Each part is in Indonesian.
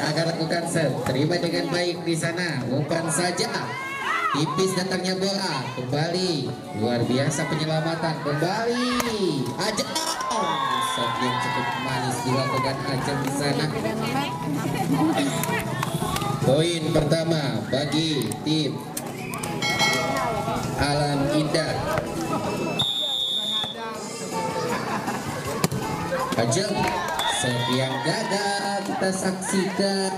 agar lakukan set, terima dengan baik di sana, bukan saja tipis datangnya bola, kembali luar biasa penyelamatan, kembali Ajeng, set yang cukup manis dilakukan Ajeng di sana. Poin pertama bagi tim Alam Indah. Ajeng, set yang gagal kita saksikan.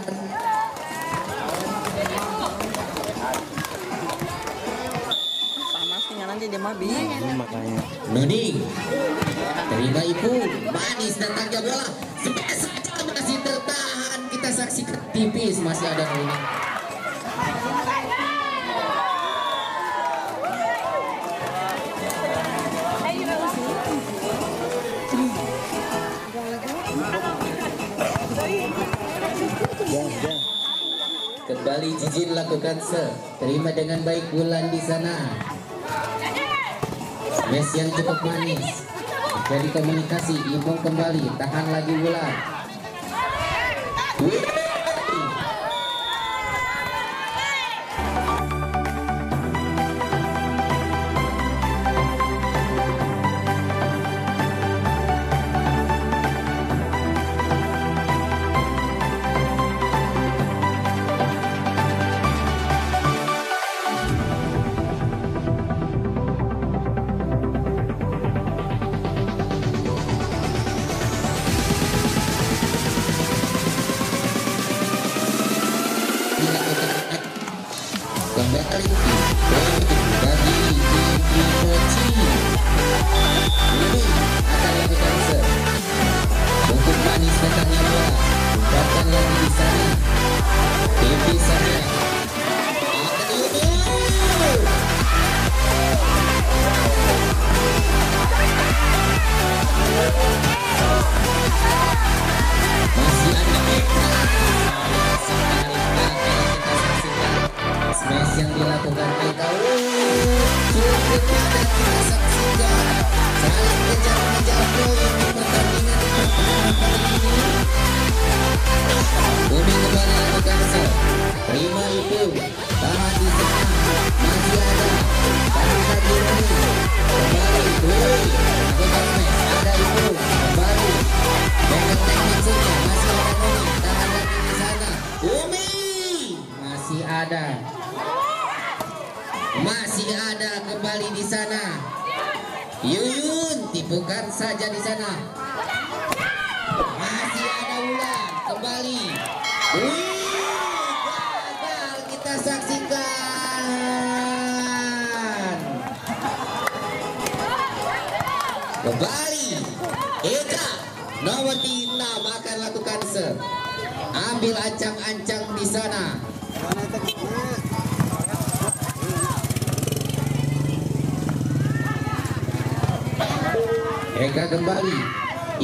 Makanya Nuning terima ibu manis datangnya bola sebes saja masih tertahan, kita saksikan tipis masih ada Nuning. Kembali Jijin lakukan set, terima dengan baik Bulan di sana. Mes yang cukup manis, jadi komunikasi, Ibung kembali, tahan lagi Bulan. Kembali bagi IVOCI ini akan lakukan set, untuk manis datangnya bola, bahkan lagi di sana tipis saja. Masih ada smash yang dilakukan kita cukup padat, kita saksikan saling kejar-kejar poin di pertandingan pertama kali ini. Bumi kembali lakukan set, terima itu tahan di sana, masih ada tahan lagi ini kembali Dwi lakukan smash, ada itu kembali dengan teknik sudah masih ada Bumi tahan lagi di sana, Bumi masih ada. Masih ada kembali di sana. Yuyun tipukan saja di sana. Masih ada Ulang kembali. Gagal kita saksikan. Kembali Eka nomor 6 akan lakukan set. Ambil ancang-ancang di sana. Eka kembali,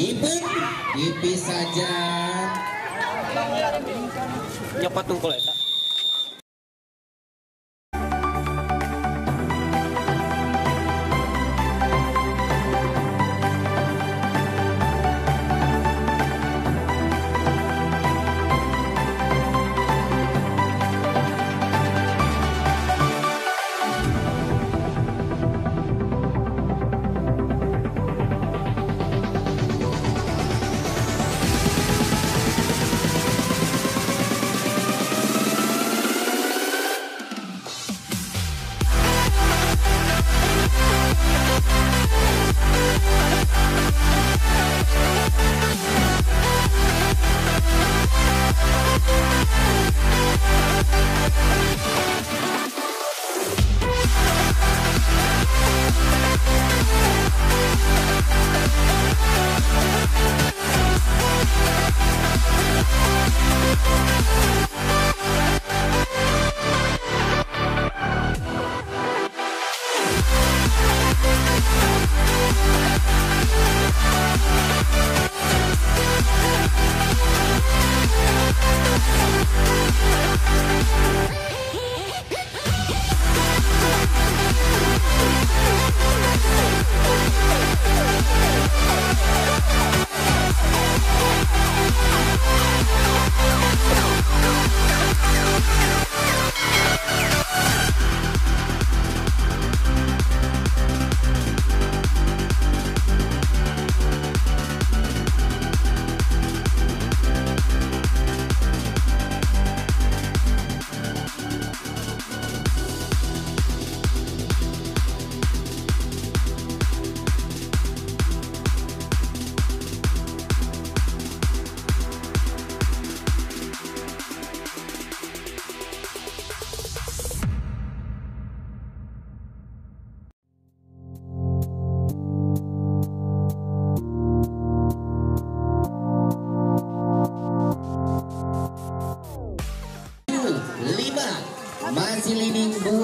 Ibun tipis saja. Nyopat tungkul ya.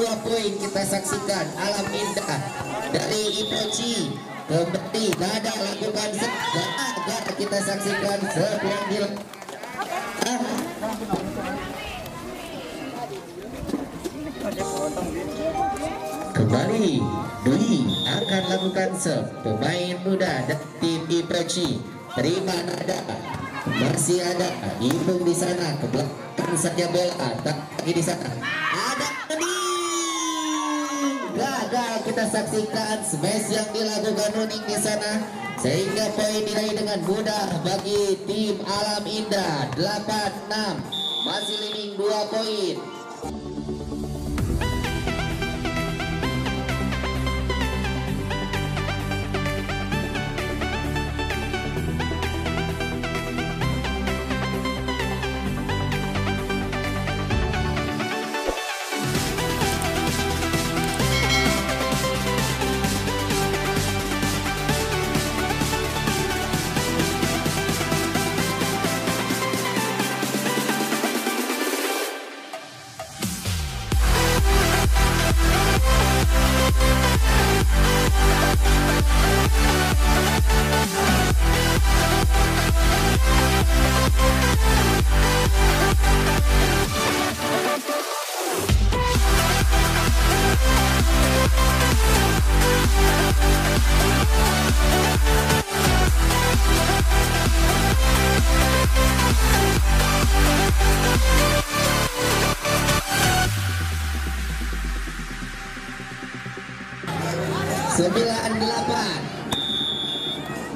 2 poin kita saksikan Alam Indah dari IVOCI kembali dada lakukan agar kita saksikan sebuah bilang kembali Dwi akan lakukan pemain muda dari tim IVOCI terima nada masih ada Ibung di sana ke belakang saja bola tak lagi di sana ada Kening gagal kita saksikan smash yang dilakukan Runing di sana sehingga poin diraih dengan mudah bagi tim Alam Indah 8-6 masih leading 2 poin.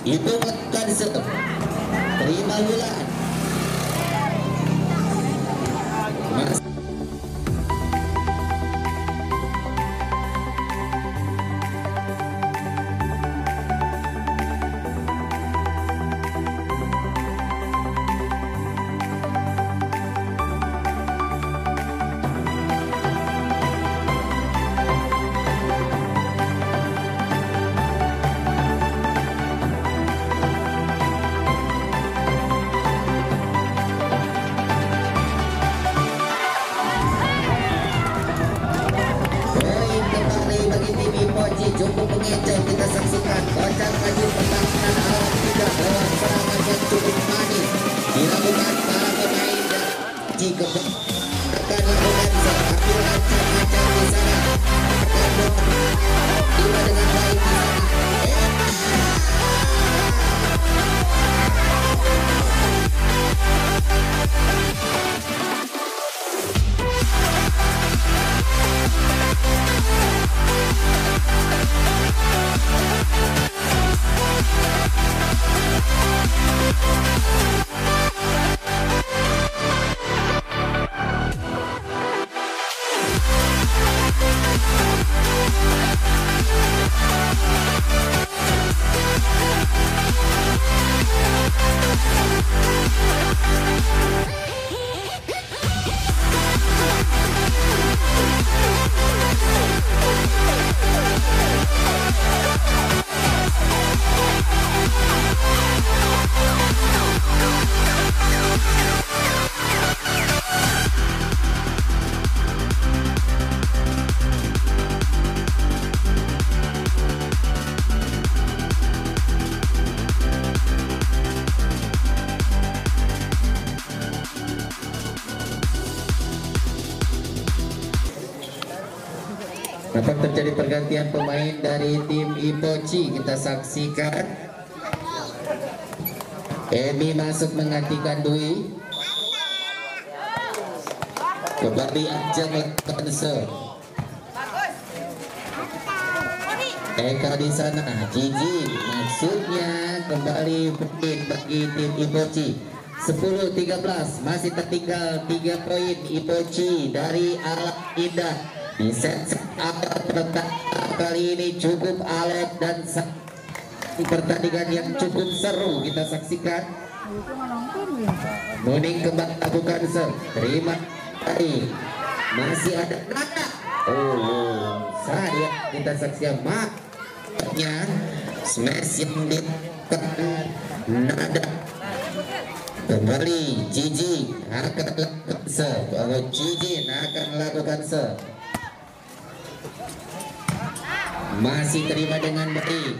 Itu bukan serve. Terima bulan. Cukup mengejek kita saksikan loncat maju pertahanan Alam Indah dalam serangan yang cukup manis dilakukan para pemain dan jika akan lakukan tapi lancar-lancar di sana akan berpikir dengan baik di dapat terjadi pergantian pemain dari tim IVOCI. Kita saksikan Emi masuk menggantikan Dwi. Kembali Ajeng melakukan serve. Eka di sana Gigi maksudnya kembali poin bagi tim IVOCI 10-13 masih tertinggal 3 poin IVOCI dari Alam Indah. Di set awal pertandingan kali ini cukup alot dan pertandingan yang cukup seru kita saksikan. Muning kembali lakukan serve, terima kasih. Masih ada Nana. Oh, saya kita saksikan maknya smash yang ditekan Nada. Kembali Cici akan lakukan serve. Cici akan lakukan serve. masih terima dengan baik.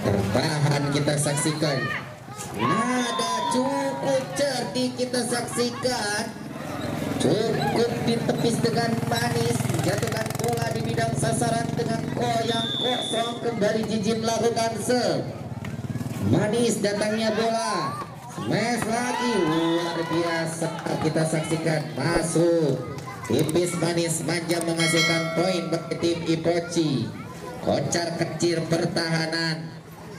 Terbahan kita saksikan, nada cukup cerdik kita saksikan, cukup ditepis dengan manis, jatuhkan bola di bidang sasaran dengan goyang kosong kembali Jijin lakukan manis datangnya bola. Smash lagi, luar biasa kita saksikan, masuk. Tipis manis manja menghasilkan poin bagi tim IVOCI. Kocar kecil pertahanan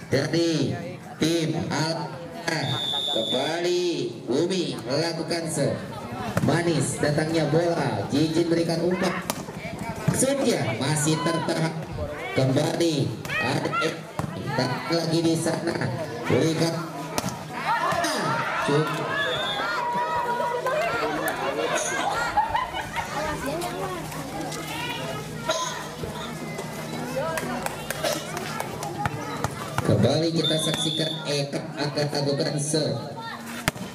dari tim Alam Indah. Kembali Bumi melakukan manis datangnya bola, Jijin berikan umpan, Surya masih tertahan. Kembali Adek tak lagi di sana, berikan cukup. Kembali kita saksikan Eka akan lakukan (12, 16)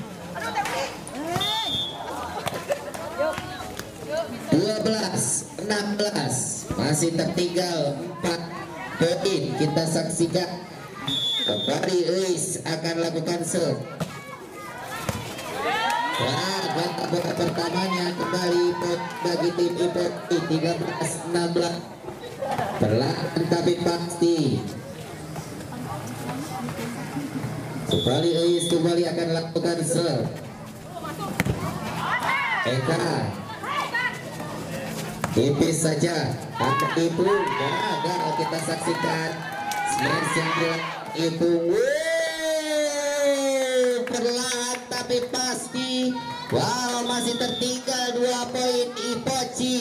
masih tertinggal 4 poin kita saksikan. Kembali Uis akan lakukan babak pertamanya kembali bagi tim IVOCI 13-16 perlahan tapi pasti. Kembali Uis kembali akan lakukan Eka tipis saja angkat Ibu gagal kita saksikan smash yang dilakukan Ibu perlahan tapi pasti. Wow, masih tertinggal 2 poin IVOCI.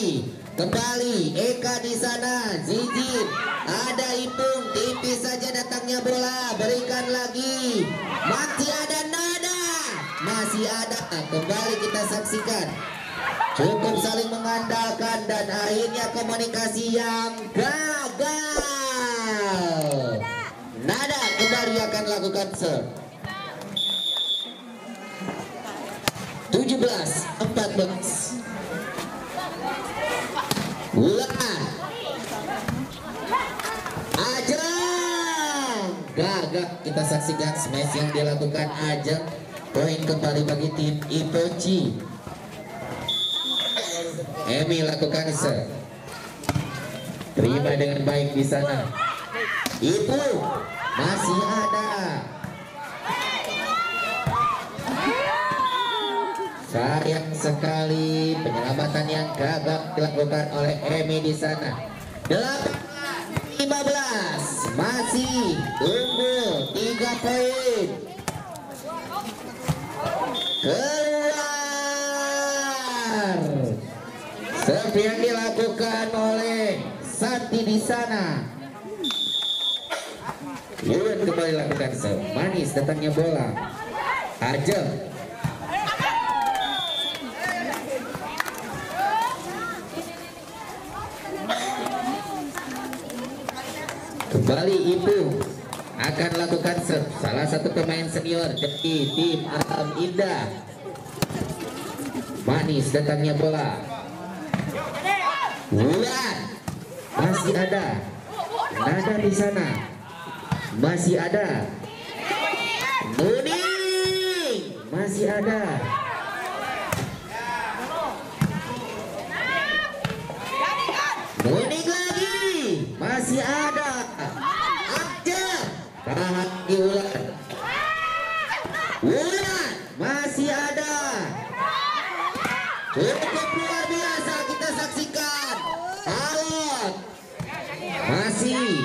Kembali Eka di sana, Jijin ada Ipung tipis saja datangnya bola, berikan lagi, masih ada nada, masih ada. Kembali kita saksikan cukup saling mengandalkan dan akhirnya komunikasi yang gagal. Nada kembali akan lakukan 17-14. Ajeng gagal kita saksikan smash yang dilakukan Ajeng. Poin kembali bagi tim IVOCI. Emi lakukan terima dengan baik di sana. Itu masih ada sayang sekali penyelamatan yang gagal dilakukan oleh Emi di sana. 18-15 masih unggul 3 poin. Keluar seperti yang dilakukan oleh Santi di sana. Yun kembali lakukan manis datangnya bola. Ajeng kembali Ibu akan lakukan salah satu pemain senior dari tim Alam Indah. Manis datangnya bola. Bulan masih ada. Nada di sana. Masih ada. Muning masih ada. Muning lagi masih ada. Ulan masih ada. Cukup luar biasa kita saksikan. Alat masih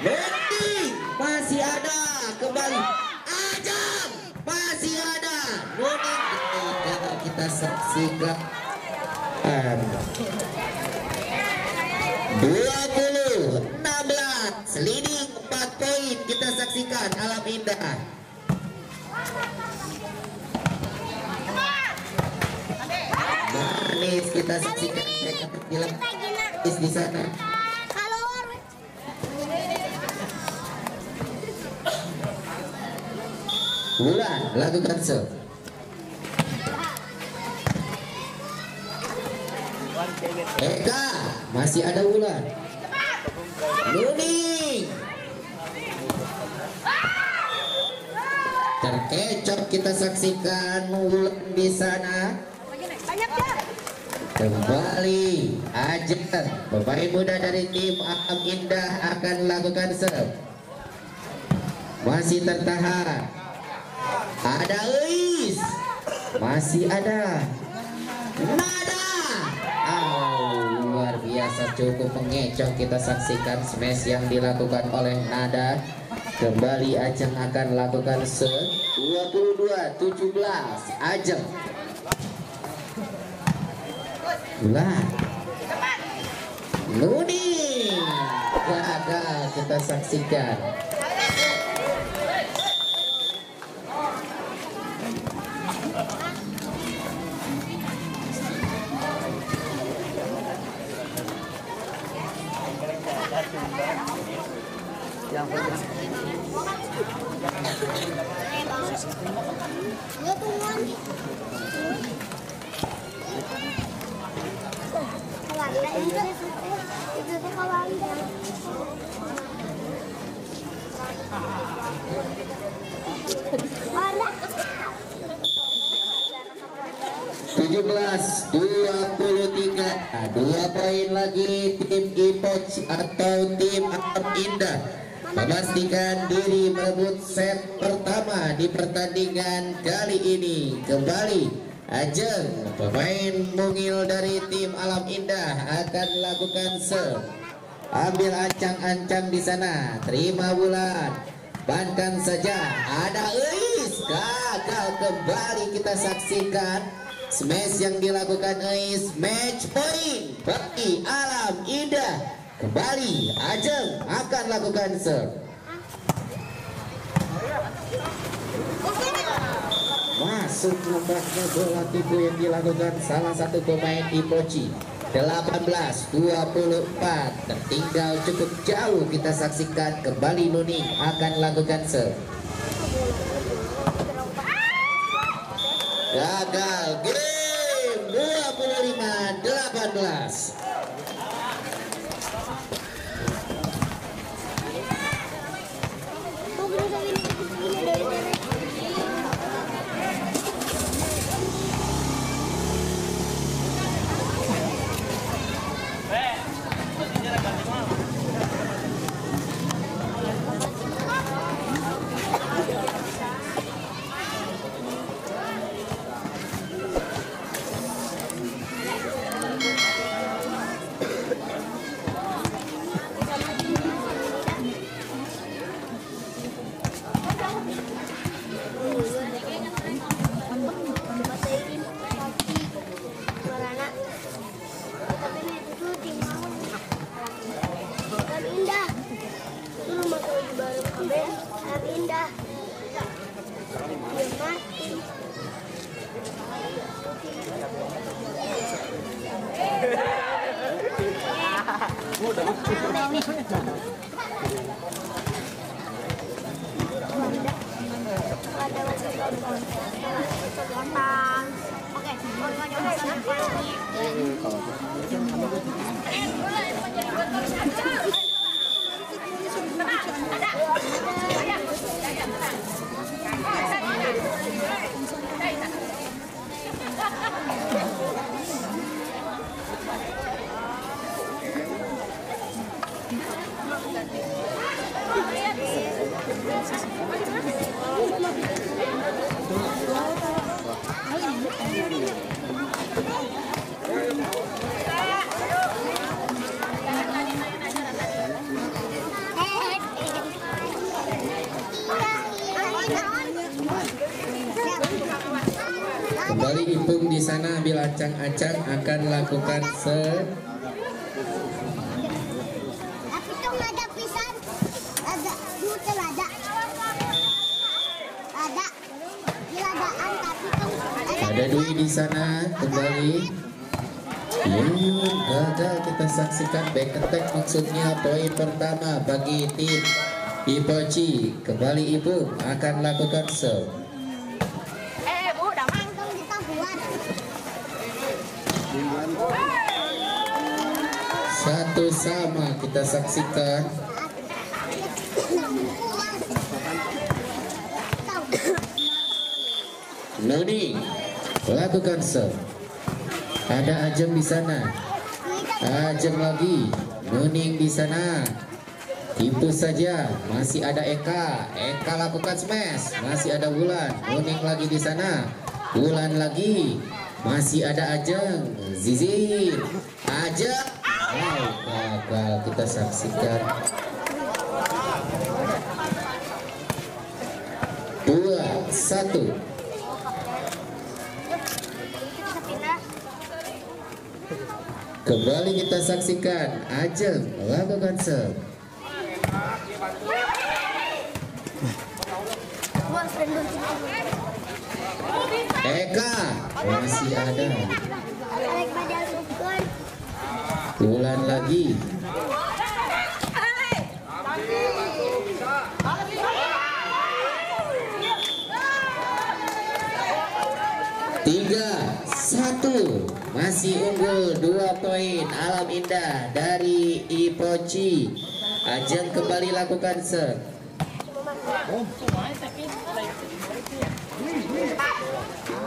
Benting masih ada. Kembali Ajeng masih ada. Muning kita saksikan 20-16 leading 4 poin kita saksikan Alam Indah. Manis kita saksikan di sana. Bulan lakukan Eka, masih ada bulan. Luni terkecok, kita saksikan bulan di sana. Kembali ajar pemain muda dari tim Alam Indah akan lakukan serve. Masih tertahan. Ada Uis. Masih ada Nada. Oh, luar biasa, cukup pengecoh kita saksikan smash yang dilakukan oleh Nada. Kembali Ajeng akan lakukan serve. 22-17 Ajeng. Bulan Luni gagal kita saksikan. Lagi tim IVOCI atau tim Alam Indah memastikan diri merebut set pertama di pertandingan kali ini. Kembali Ajeng, pemain mungil dari tim Alam Indah akan lakukan serve. Ambil ancang-ancang di sana, terima bulan, bandkan saja. Ada Uis, gagal. Kembali kita saksikan smash yang dilakukan Ais. Match point bagi Alam Indah. Kembali Ajeng akan lakukan serve. Masuk nampaknya bola tipu yang dilakukan salah satu pemain IVOCI. 18-24 tertinggal cukup jauh kita saksikan. Kembali Nuning akan lakukan serve. Gagal game. 25-18. Kembali hitung di sana, ambil ancang-ancang akan lakukan serve. Ada Dwi di sana, kembali. Gagal kita saksikan back attack, maksudnya poin pertama bagi tim IVOCI. Kembali Ibu akan lakukan serve. Bu, damang. Satu sama kita saksikan. Noni lakukan serve. Ada Ajeng di sana. Ajeng lagi. Nuning di sana. Itu saja, masih ada Eka. Eka lakukan smash. Masih ada Wulan. Nuning lagi di sana. Wulan lagi. Masih ada Ajeng, Zizin, Ajeng, gagal kita saksikan. 2-1. Kembali kita saksikan Ajeng lakukan serve. Eka masih ada. Bulan lagi. Tiga, satu. Masih unggul 2 poin Alam Indah dari IVOCI. Ajeng kembali lakukan serve.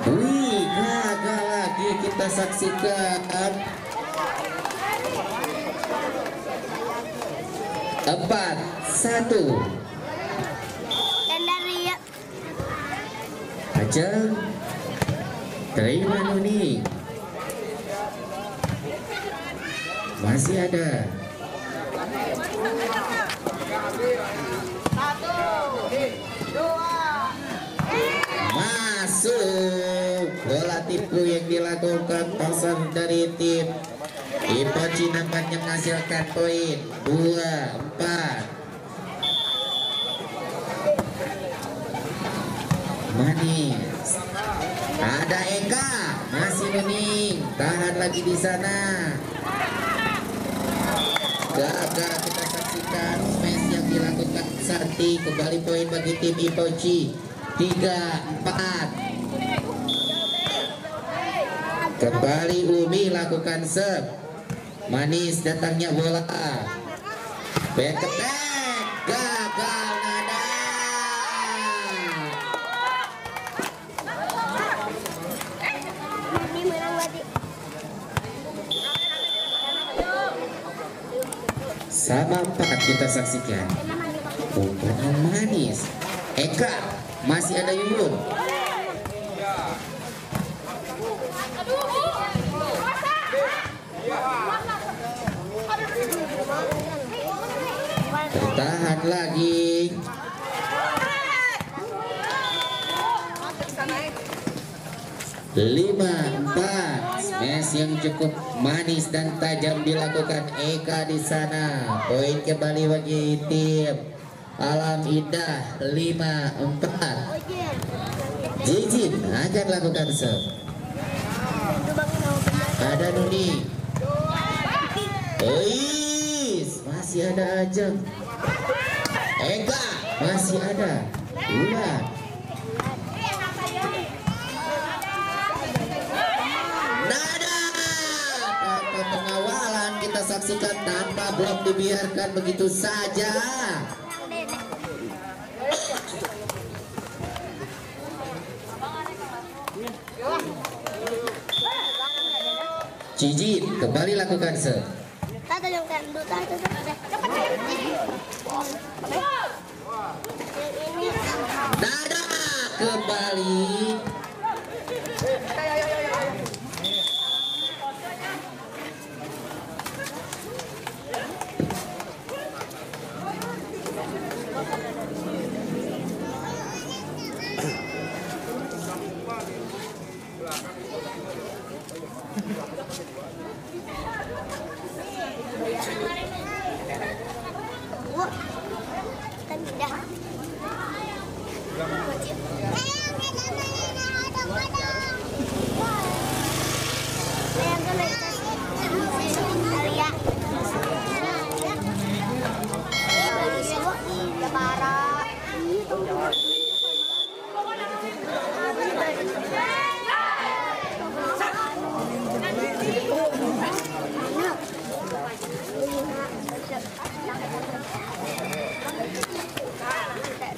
Wih, gagal lagi kita saksikan. 4-1. Ajeng terima Nuni. Masih ada. Masuk. Bola tipu yang dilakukan pasangan dari tim IVOCI nampaknya menghasilkan poin. 2-4. Manis. Ada Eka, masih Nuning, tahan lagi di sana. Gagal kita saksikan smash yang dilakukan Santi. Kembali poin bagi tim IVOCI. 3-4. Kembali Umi lakukan serve. Manis datangnya bola. Back to back. Gagal Nada. Sama 4 kita saksikan. Umpan manis. Eka masih ada Yuyun. Tahan lagi. Lima-empat. Smash yang cukup manis dan tajam dilakukan Eka di sana. Poin kembali bagi tim Alam Indah. 5-4. Jijin akan lakukan serve. Ada Nuni. Masih ada Ajeng. Eka masih ada. Udah. Nada. Tanpa pengawalan kita saksikan, tanpa blok dibiarkan begitu saja. Cici kembali lakukan serve. Dada kembali. Kan tidak.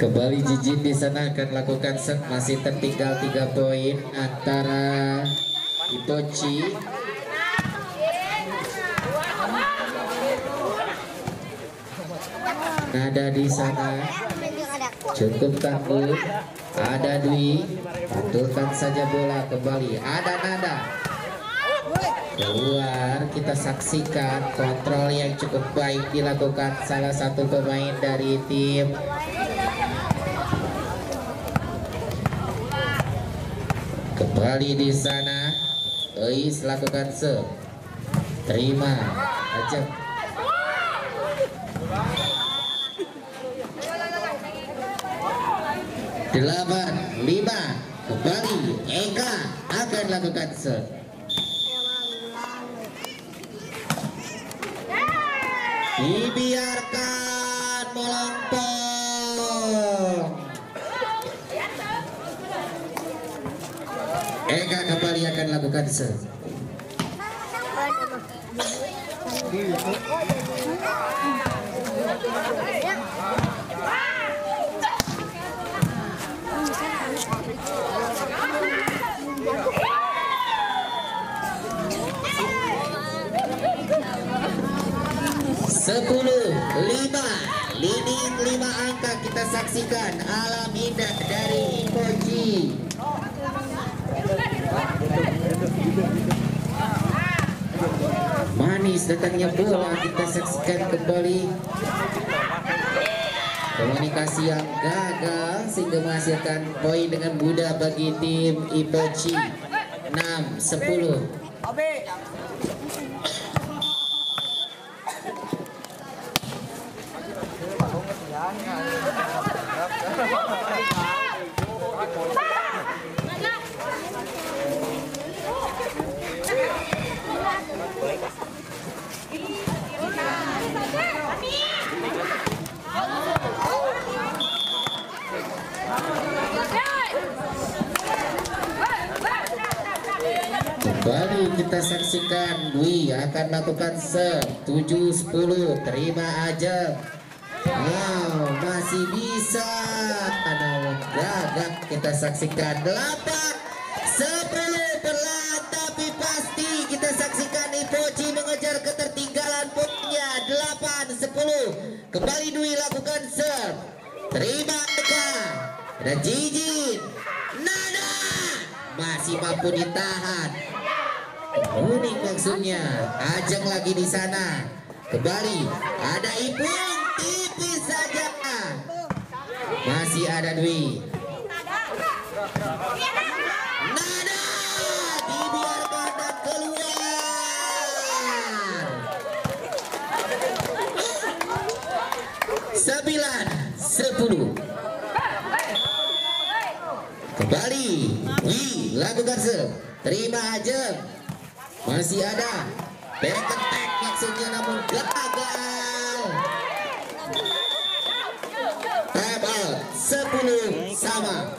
Kembali Jijin di sana akan lakukan set, masih tertinggal 3 poin antara IVOCI ada di sana. Cukup takut. Ada Dwi, pantulkan saja bola kembali. Ada Nada keluar, kita saksikan kontrol yang cukup baik dilakukan salah satu pemain dari tim kembali di sana. Eis lakukan serve, terima aja. Delapan, 5, kembali Eka akan lakukan serve. Dibiarkan melompong. Eka kembali akan lakukan serve. Lini 5 angka kita saksikan Alam Indah dari IVOCI. Manis datangnya bola, kita saksikan kembali komunikasi yang gagal sehingga menghasilkan poin dengan mudah bagi tim IVOCI. 6-10. Kembali kita saksikan Dwi akan lakukan serve. 7-10, terima aja. Wow, masih bisa. Gagap kita saksikan. 8-10 telat tapi pasti. Kita saksikan IVOCI mengejar ketertinggalan poinnya. 8-10. Kembali Dwi lakukan serve. Terima aja. Dan Jijin. Nada masih mampu ditahan. Unik maksudnya. Ajeng lagi di sana. Kembali ada Ipung, tipis saja. Masih ada Dwi. Nada dibiarkan dan keluar. 9-10. Kembali Dwi lakukan serve. Terima Ajeng. Masih ada back attack maksudnya, namun gagal. Table 10 sama.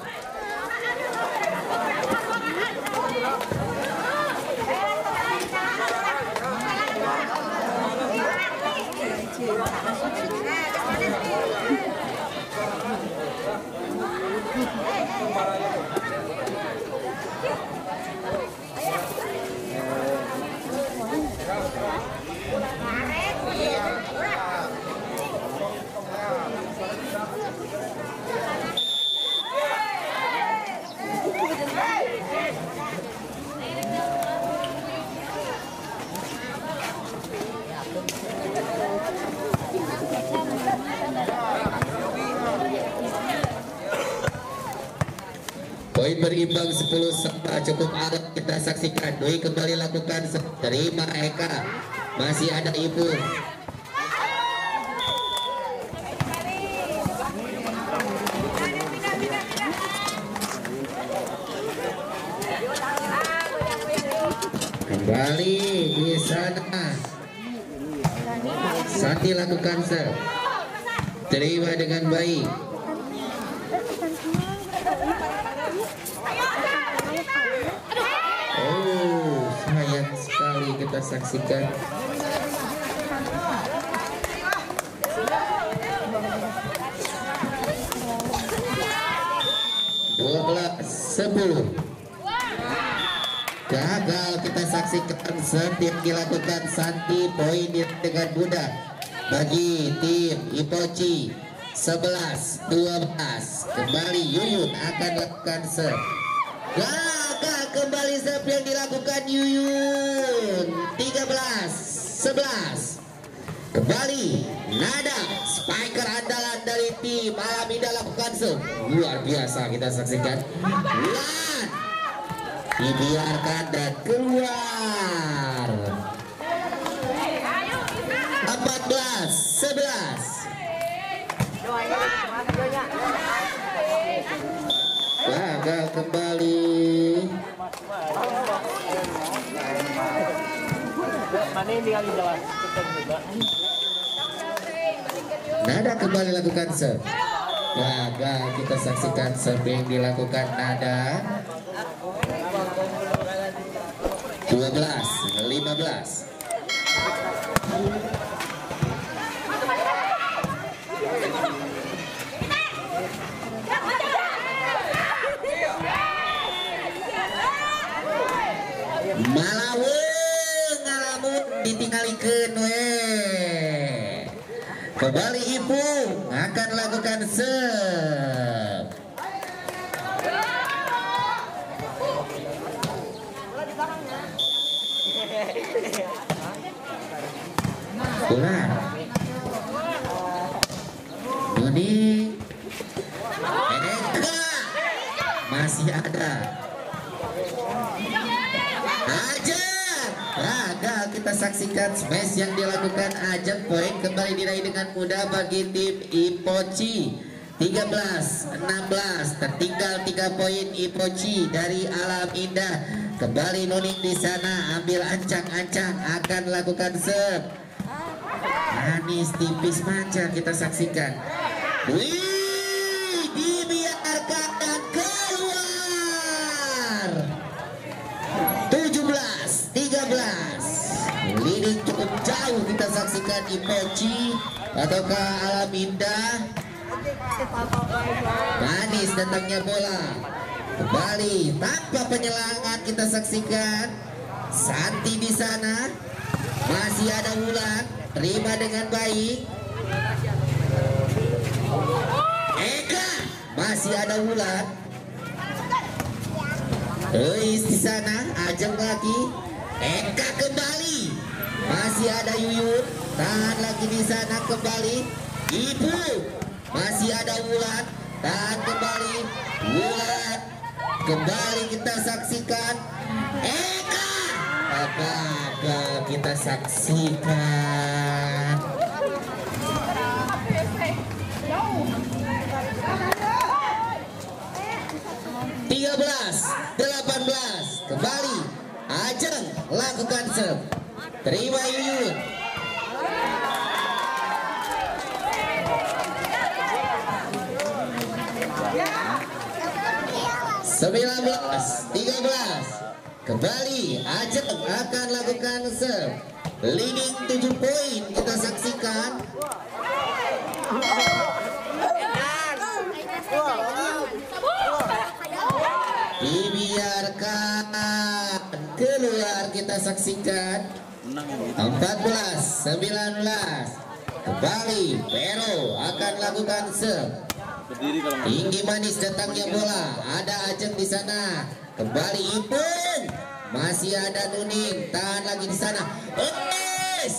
Poin berimbang 10 serta cukup alat kita saksikan. Dwi kembali lakukan terima Eka. Masih ada Ibu. Kembali di sana. Santi lakukan terima dengan baik. Kita saksikan sembuh. Gagal kita saksikan setiap dilakukan Santi, poin dengan mudah bagi tim IVOCI. 11-12 kembali Yuyun akan lakukan serve. Gagal kembali serve yang dilakukan Yuyun. 13-11 kembali Nada, spiker andalan dari tim Alam Indah lakukan serve. Luar biasa kita saksikan. Lan dibiarkan dan keluar. 14-11 gagal kembali. Nada kembali lakukan serve. Gagal kita saksikan serve yang dilakukan Nada. 12-15 Malaweng ngalamun ditinggali kenwe. Kembali Ipung akan lakukan serve. Kurang. Doni. Eneka masih ada. Ajeng, gagal kita saksikan smash yang dilakukan Ajeng. Poin kembali diraih dengan mudah bagi tim IVOCI. 13-16 tertinggal 3 poin IVOCI dari Alam Indah. Kembali Nuning di sana ambil ancang-ancang akan lakukan serve. Manis tipis manja kita saksikan. Wih, dibiarkan dan keluar. 17-13 leading cukup jauh kita saksikan IVOCI ataukah Alam Indah. Manis datangnya bola. Kembali tanpa penyelangan kita saksikan Santi di sana. Masih ada Wulan, terima dengan baik. Eka, masih ada Wulan. Eis di sana, Ajeng lagi. Eka kembali. Masih ada Yuyun. Tahan lagi di sana kembali. Ibu. Masih ada Wulan. Tahan kembali. Wulan. Kembali kita saksikan. Eka. Gagal kita saksikan. Kembali Ajeng lakukan serve. Terima Yuyun. Ya. 19-13 kembali Ajeng akan lakukan serve. Leading 7 poin kita saksikan. Dibiarkan keluar kita saksikan. 14-19 kembali Vero akan lakukan serve. Tinggi manis datangnya bola. Ada Ajeng di sana. Kembali Ipung. Masih ada Nuning. Tahan lagi di sana. Enes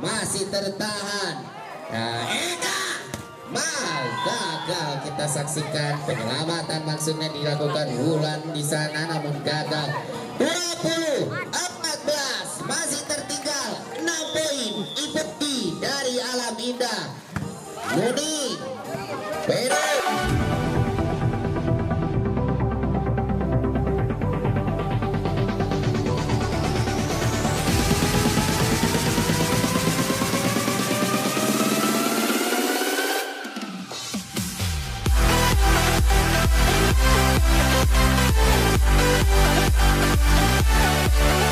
masih tertahan. Nah, Eka gagal kita saksikan. Penyelamatan maksudnya dilakukan Wulan di sana namun gagal. 20-14 masih tertinggal 6 poin IVOCI dari Alam Indah. Nuning, Pedro.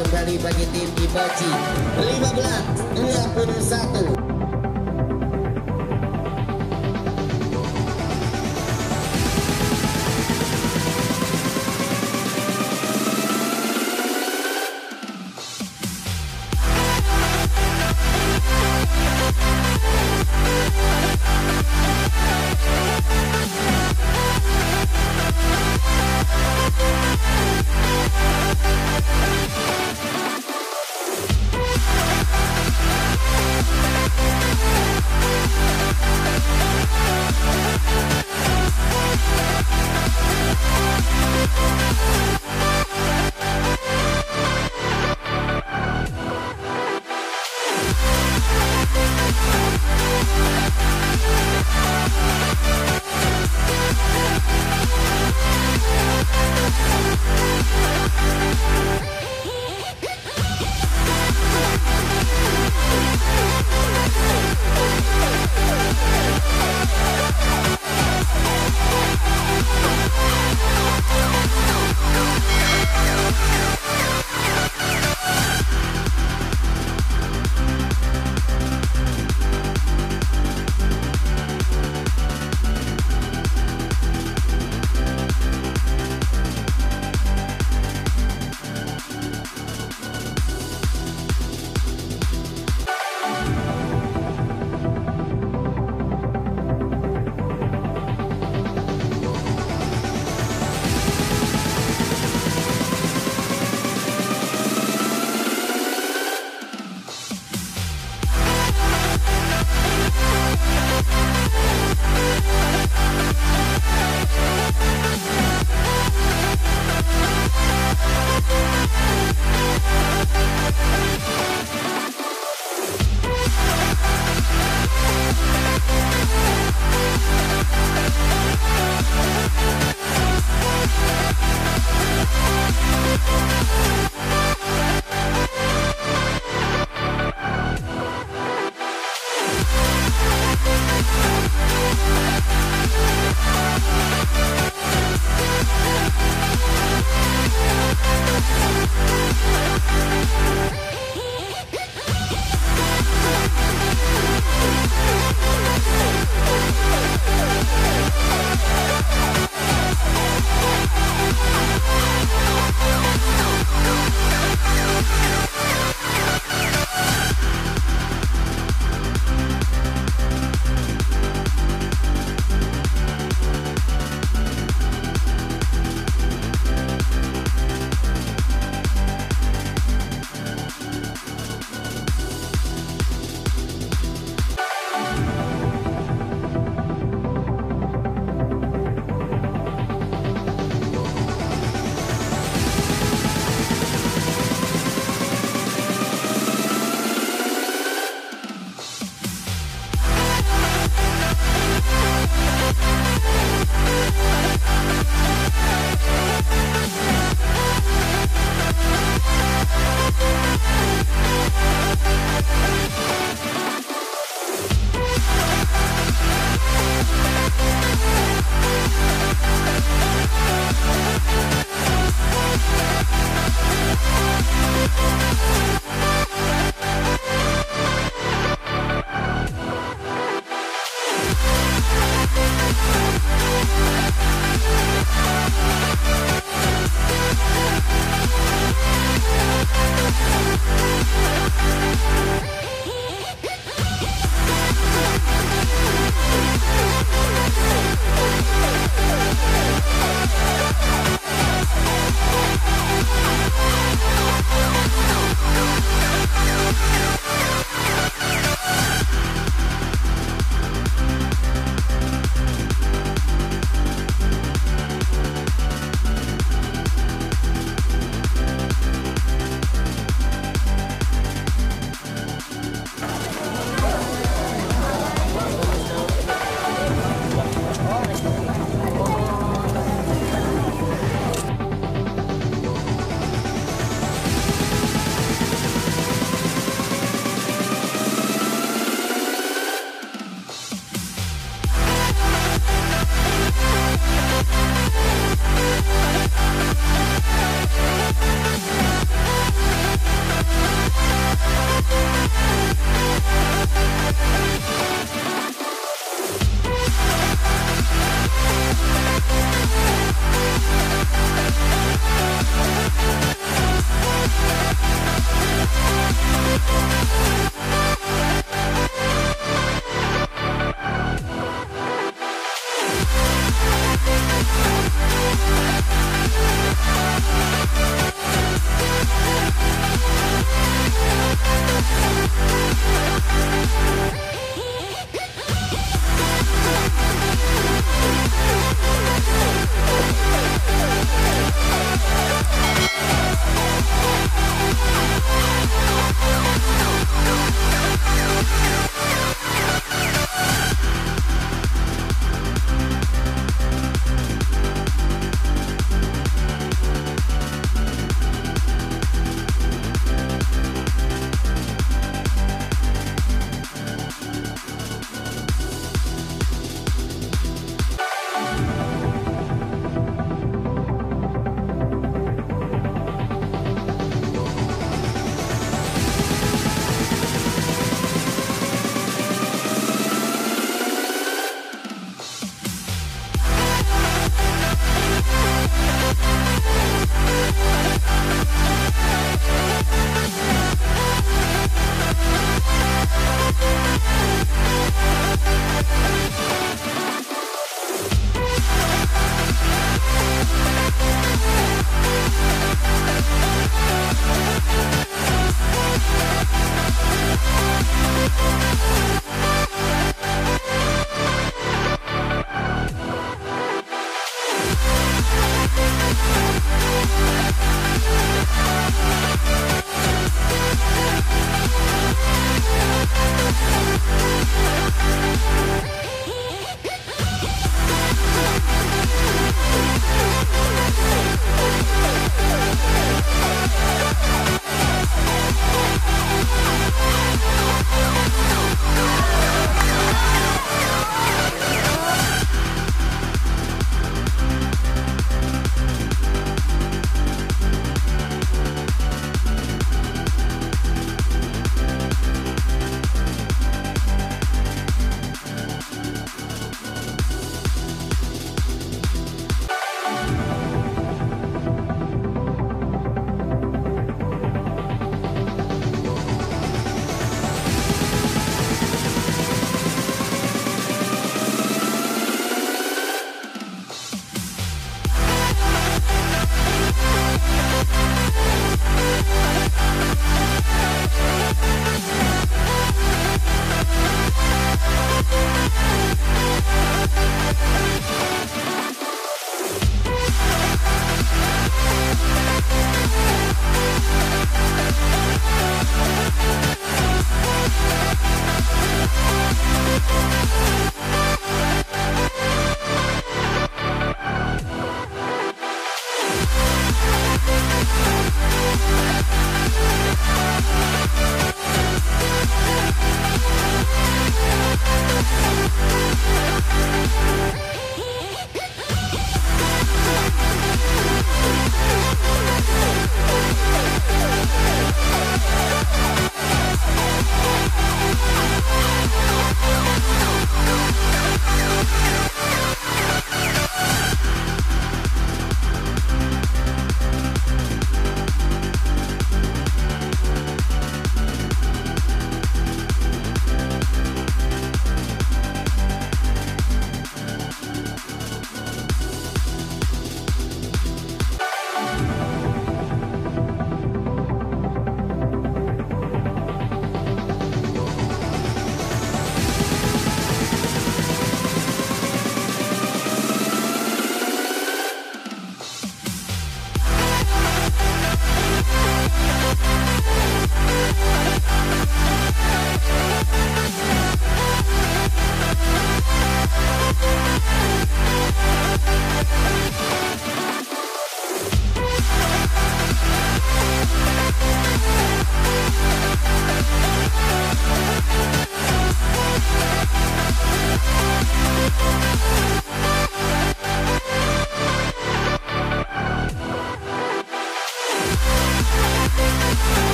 kembali bagi tim IVOCI 15-21.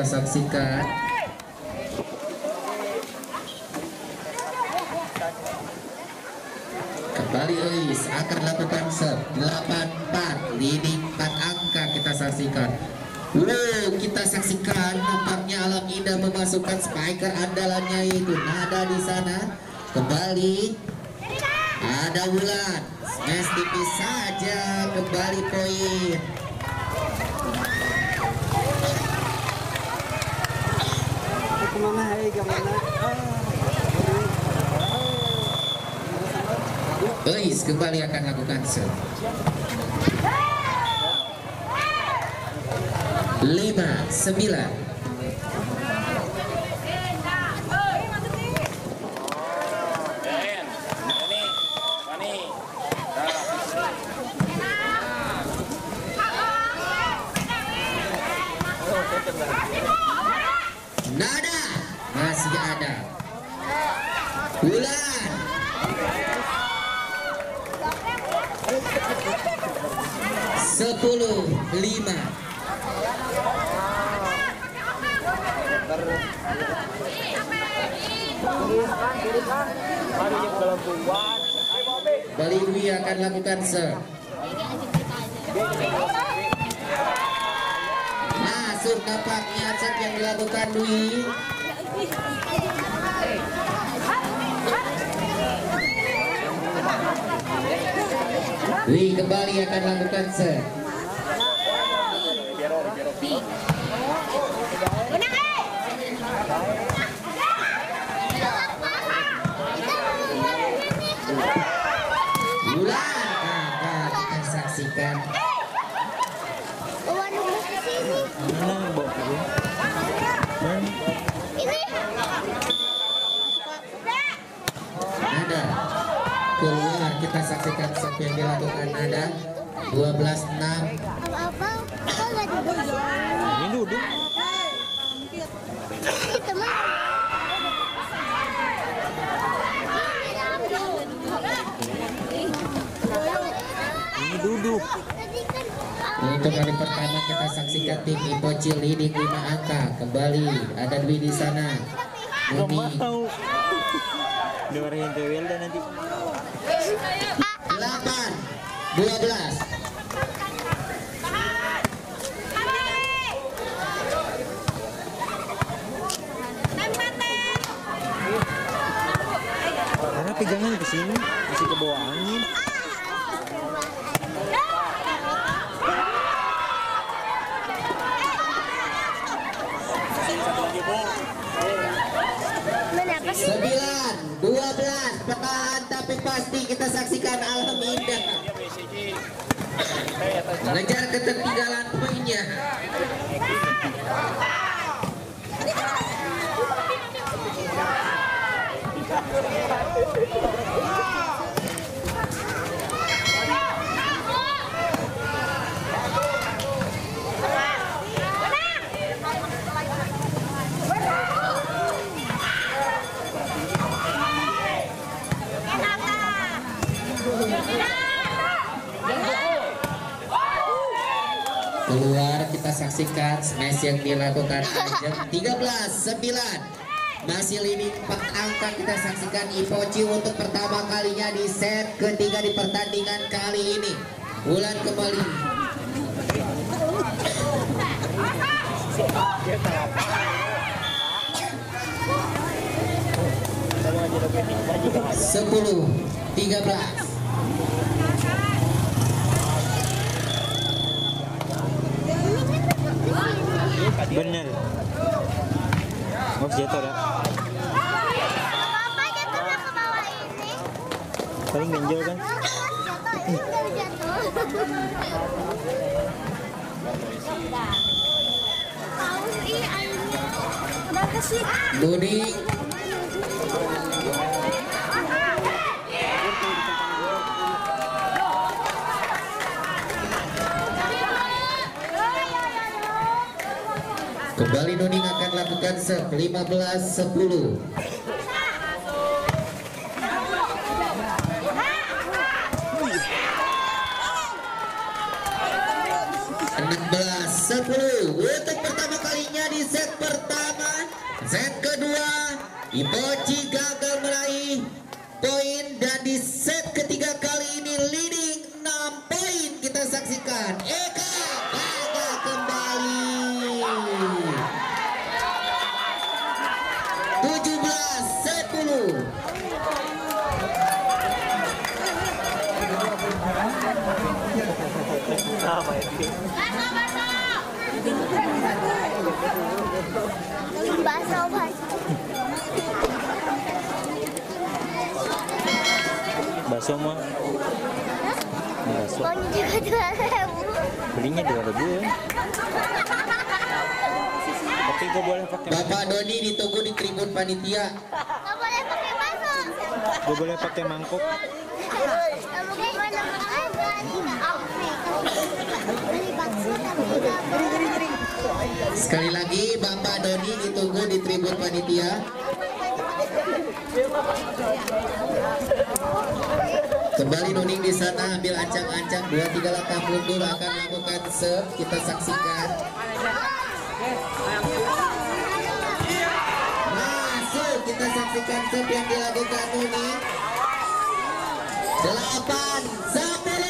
kita saksikan. Kembali Luis akan lakukan serve 8-4, leading 4 angka kita saksikan. Wow, kita saksikan nampaknya Alam Indah memasukkan spiker andalannya itu. Nada di sana. Kembali ada Wulan, smash tipis saja, kembali poin. Kemana hai kemana? Luis kembali akan lakukan serve. 5-9. Nada masih ada. Bulan. Sepuluh 5. Baliwi akan lakukan serve. Masuk nampaknya serve yang dilakukan Dwi. Dwi kembali akan lakukan serve. Nada keluar, kita saksikan serve yang dilakukan Nada. 12-6. Duduk. Untuk kali pertama kita saksikan tim IVOCI leading 5 angka. Kembali ada Dwi di sana. Dwi. Dengerin Dewel dan nanti. 8-12. Karena pegangannya ke sini, masih ke bawah angin. Pasti kita saksikan Alam Indah mengejar ketertinggalan poinnya. Keluar kita saksikan smash yang dilakukan Ajeng. 13-9. Masih leading 4 angka kita saksikan IVOCI untuk pertama kalinya di set ketiga di pertandingan kali ini. Bulan kembali. Sepuluh 13. Bener. Maaf jatuh dah. Papa jatuh ke bawah ini. Paling benjol kan? Budi. Kembali Nuning akan lakukan serve 15-10. Untuk pertama kalinya di set IVOCI gagal meraih poin dan di set ketiga kali ini leading 6 poin kita saksikan. Eka gagal kembali. 17-10. Bakso mah. Bakso. Belinya 2.000 ya. Tapi kok boleh pakai. Bapak Doni ditunggu di tribun panitia. Gak boleh pakai bakso. Gak boleh pakai mangkok. Sekali lagi Bapak Doni ditunggu di tribun panitia. Kembali Nuning di sana ambil ancang-ancang 2-3 langkah mundur akan melakukan serve. Kita saksikan. Masuk, kita saksikan serve yang dilakukan Nuning. 8-10.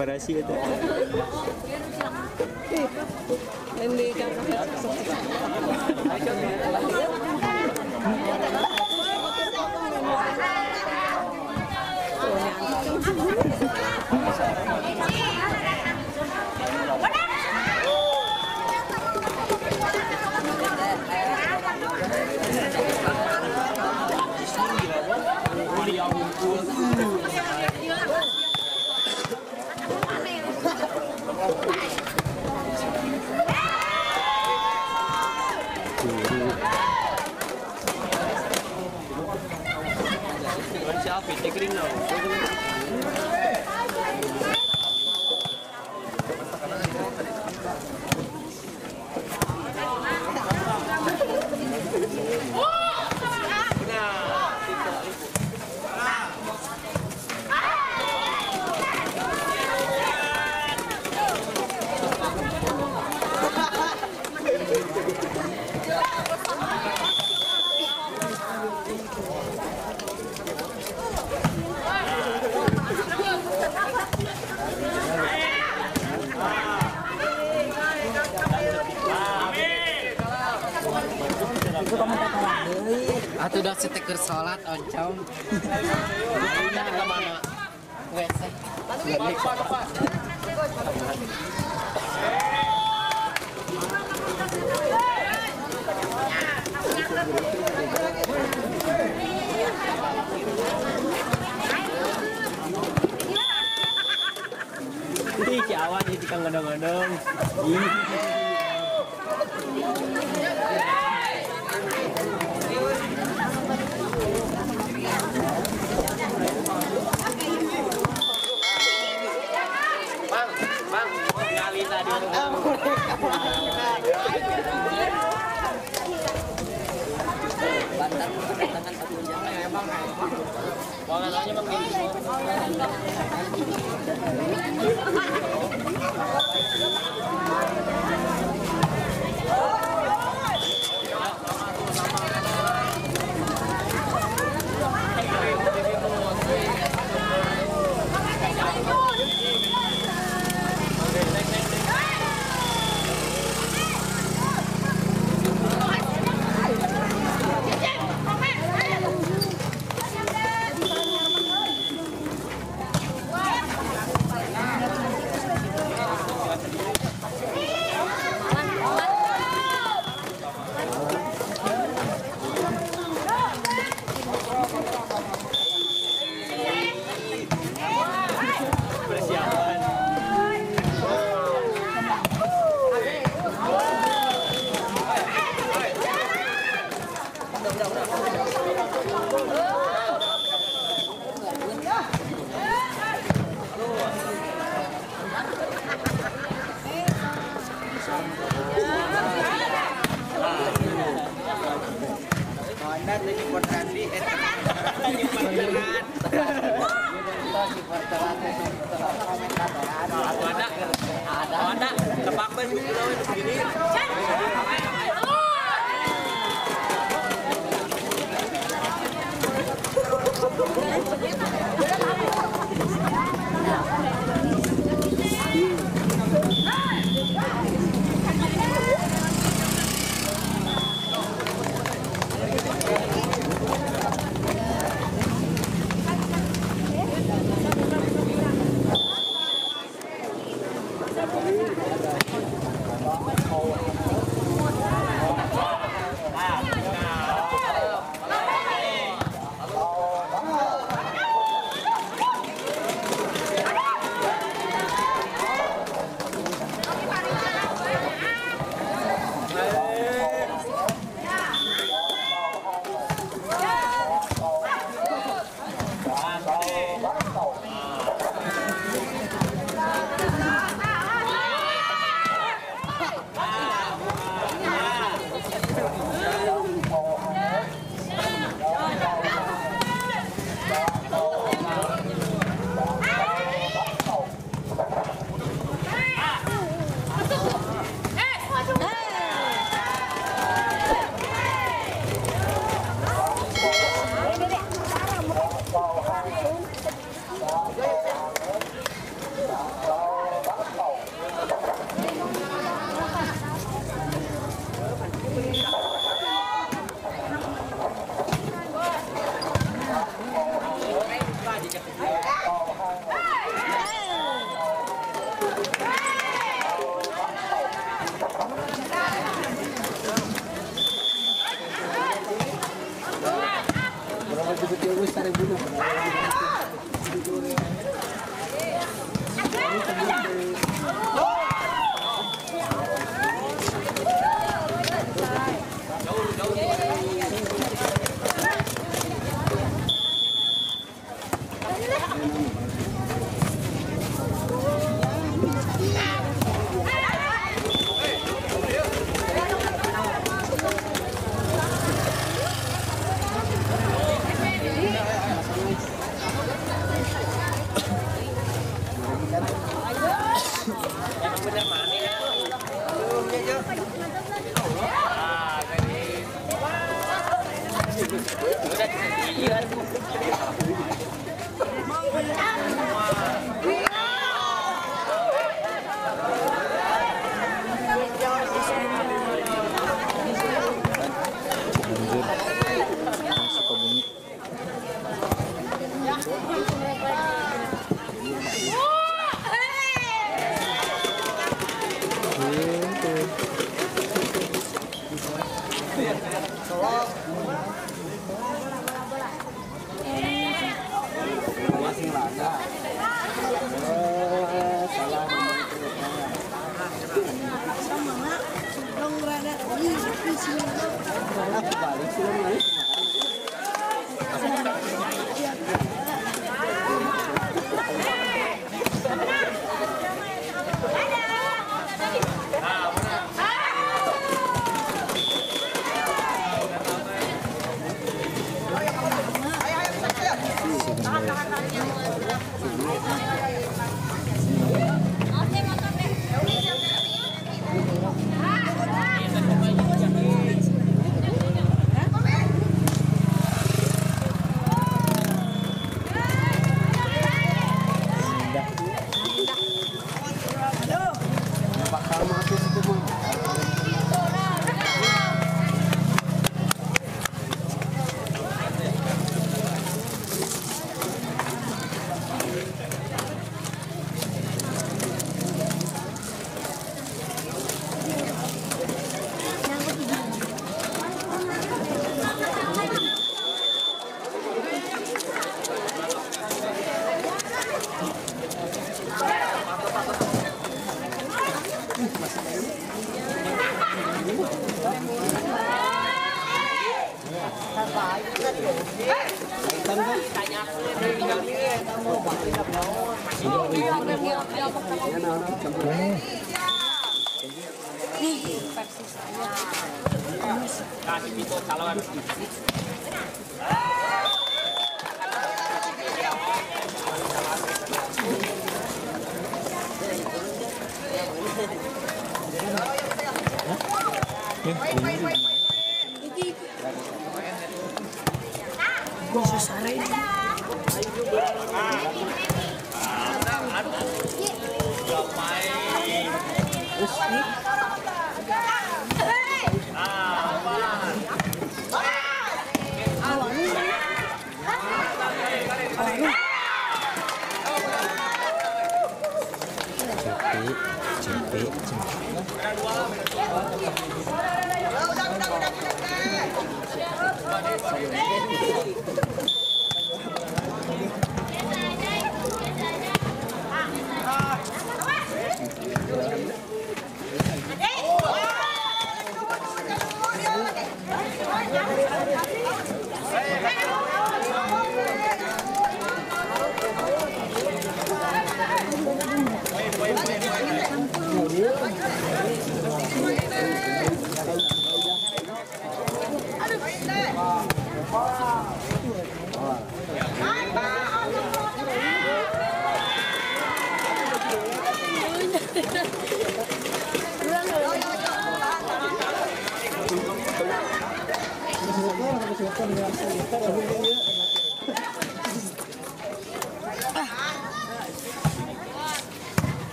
Parasi itu. Let's go. Setegur sholat oncom. Nah, kemana? WC. Ini cawan ini kang gondong-gondong. Iya.